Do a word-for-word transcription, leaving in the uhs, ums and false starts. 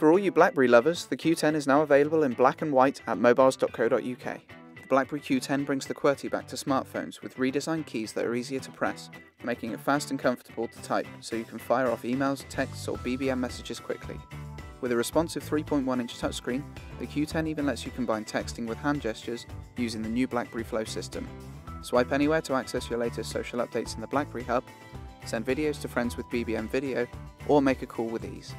For all you BlackBerry lovers, the Q ten is now available in black and white at mobiles dot co dot U K. The BlackBerry Q ten brings the QWERTY back to smartphones with redesigned keys that are easier to press, making it fast and comfortable to type so you can fire off emails, texts or B B M messages quickly. With a responsive three point one inch touchscreen, the Q ten even lets you combine texting with hand gestures using the new BlackBerry Flow system. Swipe anywhere to access your latest social updates in the BlackBerry Hub, send videos to friends with B B M Video, or make a call with ease.